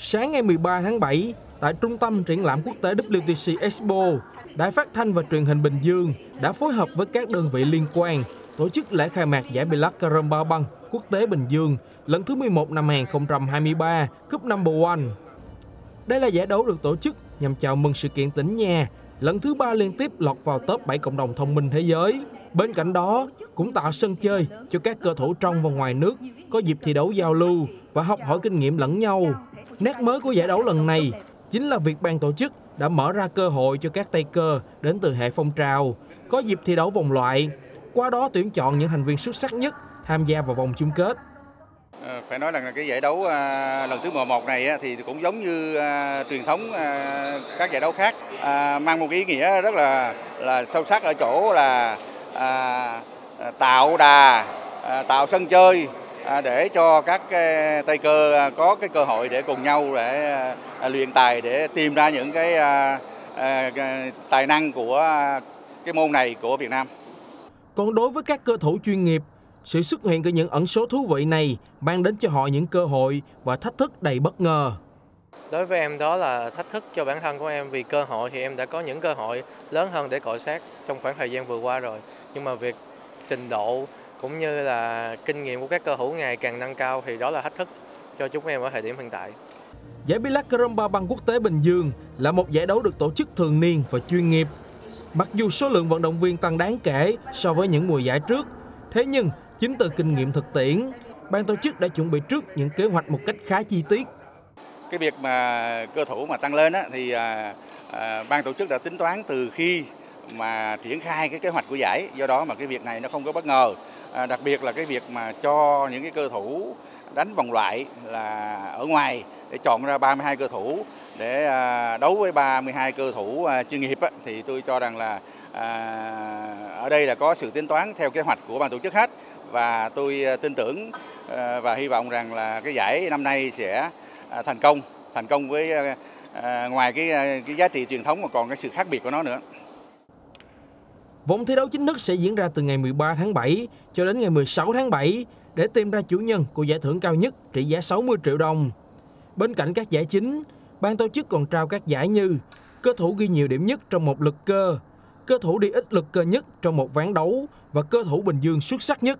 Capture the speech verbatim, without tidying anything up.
Sáng ngày mười ba tháng bảy, tại Trung tâm Triển lãm Quốc tế W T C Expo, Đài Phát Thanh và Truyền hình Bình Dương đã phối hợp với các đơn vị liên quan tổ chức lễ khai mạc giải bi-a carom ba băng quốc tế Bình Dương lần thứ mười một năm hai không hai ba, cúp Number One. Đây là giải đấu được tổ chức nhằm chào mừng sự kiện tỉnh nhà lần thứ ba liên tiếp lọt vào top bảy cộng đồng thông minh thế giới. Bên cạnh đó, cũng tạo sân chơi cho các cầu thủ trong và ngoài nước có dịp thi đấu giao lưu và học hỏi kinh nghiệm lẫn nhau. Nét mới của giải đấu lần này chính là việc ban tổ chức đã mở ra cơ hội cho các tay cơ đến từ hệ phong trào có dịp thi đấu vòng loại, qua đó tuyển chọn những thành viên xuất sắc nhất tham gia vào vòng chung kết. Phải nói rằng cái giải đấu lần thứ mười một này thì cũng giống như truyền thống các giải đấu khác, mang một cái ý nghĩa rất là là sâu sắc ở chỗ là tạo đà, tạo sân chơi để cho các tay cơ có cái cơ hội để cùng nhau để luyện tài, để tìm ra những cái tài năng của cái môn này của Việt Nam. Còn đối với các cơ thủ chuyên nghiệp, sự xuất hiện của những ẩn số thú vị này mang đến cho họ những cơ hội và thách thức đầy bất ngờ. Đối với em đó là thách thức cho bản thân của em, vì cơ hội thì em đã có những cơ hội lớn hơn để cọ sát trong khoảng thời gian vừa qua rồi. Nhưng mà việc trình độ cũng như là kinh nghiệm của các cơ hữu ngày càng nâng cao thì đó là thách thức cho chúng em ở thời điểm hiện tại. Giải bi-a carom ba băng quốc tế Bình Dương là một giải đấu được tổ chức thường niên và chuyên nghiệp. Mặc dù số lượng vận động viên tăng đáng kể so với những mùa giải trước, thế nhưng chính từ kinh nghiệm thực tiễn, ban tổ chức đã chuẩn bị trước những kế hoạch một cách khá chi tiết. Cái việc mà cơ thủ mà tăng lên á, thì à, à, ban tổ chức đã tính toán từ khi mà triển khai cái kế hoạch của giải, do đó mà cái việc này nó không có bất ngờ. À, đặc biệt là cái việc mà cho những cái cơ thủ đánh vòng loại là ở ngoài để chọn ra ba mươi hai cơ thủ để à, đấu với ba mươi hai cơ thủ à, chuyên nghiệp á, thì tôi cho rằng là à, ở đây là có sự tính toán theo kế hoạch của ban tổ chức hết, và tôi tin tưởng à, và hy vọng rằng là cái giải năm nay sẽ À, thành công, thành công với à, ngoài cái, cái giá trị truyền thống mà còn cái sự khác biệt của nó nữa. Vòng thi đấu chính thức sẽ diễn ra từ ngày mười ba tháng bảy cho đến ngày mười sáu tháng bảy để tìm ra chủ nhân của giải thưởng cao nhất trị giá sáu mươi triệu đồng. Bên cạnh các giải chính, ban tổ chức còn trao các giải như cơ thủ ghi nhiều điểm nhất trong một lượt cơ, cơ thủ đi ít lượt cơ nhất trong một ván đấu và cơ thủ Bình Dương xuất sắc nhất.